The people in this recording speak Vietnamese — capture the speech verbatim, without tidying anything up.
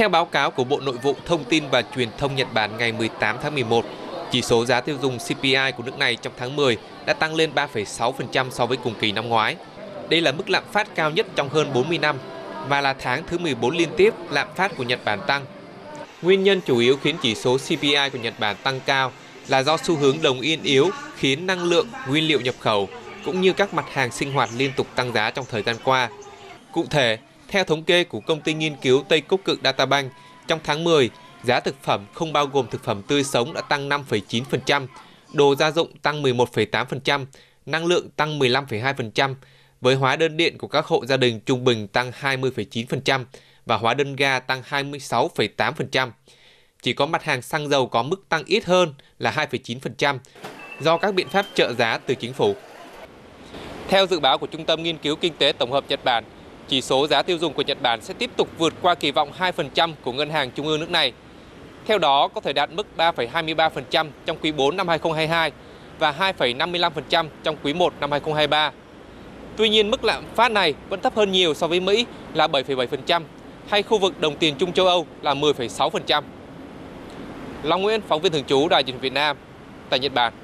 Theo báo cáo của Bộ Nội vụ Thông tin và Truyền thông Nhật Bản ngày mười tám tháng mười một, chỉ số giá tiêu dùng C P I của nước này trong tháng mười đã tăng lên ba phẩy sáu phần trăm so với cùng kỳ năm ngoái. Đây là mức lạm phát cao nhất trong hơn bốn mươi năm và là tháng thứ mười bốn liên tiếp lạm phát của Nhật Bản tăng. Nguyên nhân chủ yếu khiến chỉ số C P I của Nhật Bản tăng cao là do xu hướng đồng yên yếu khiến năng lượng, nguyên liệu nhập khẩu cũng như các mặt hàng sinh hoạt liên tục tăng giá trong thời gian qua. Cụ thể, theo thống kê của công ty nghiên cứu Teikoku Databank, trong tháng mười, giá thực phẩm không bao gồm thực phẩm tươi sống đã tăng năm phẩy chín phần trăm, đồ gia dụng tăng mười một phẩy tám phần trăm, năng lượng tăng mười lăm phẩy hai phần trăm, với hóa đơn điện của các hộ gia đình trung bình tăng hai mươi phẩy chín phần trăm và hóa đơn ga tăng hai mươi sáu phẩy tám phần trăm. Chỉ có mặt hàng xăng dầu có mức tăng ít hơn là hai phẩy chín phần trăm do các biện pháp trợ giá từ chính phủ. Theo dự báo của Trung tâm Nghiên cứu Kinh tế Tổng hợp Nhật Bản, chỉ số giá tiêu dùng của Nhật Bản sẽ tiếp tục vượt qua kỳ vọng hai phần trăm của Ngân hàng Trung ương nước này. Theo đó, có thể đạt mức ba phẩy hai mươi ba phần trăm trong quý bốn năm hai nghìn không trăm hai mươi hai và hai phẩy năm mươi lăm phần trăm trong quý một năm hai nghìn không trăm hai mươi ba. Tuy nhiên, mức lạm phát này vẫn thấp hơn nhiều so với Mỹ là bảy phẩy bảy phần trăm hay khu vực đồng tiền chung châu Âu là mười phẩy sáu phần trăm. Lam Nguyễn, phóng viên thường trú Đài Truyền hình Việt Nam tại Nhật Bản.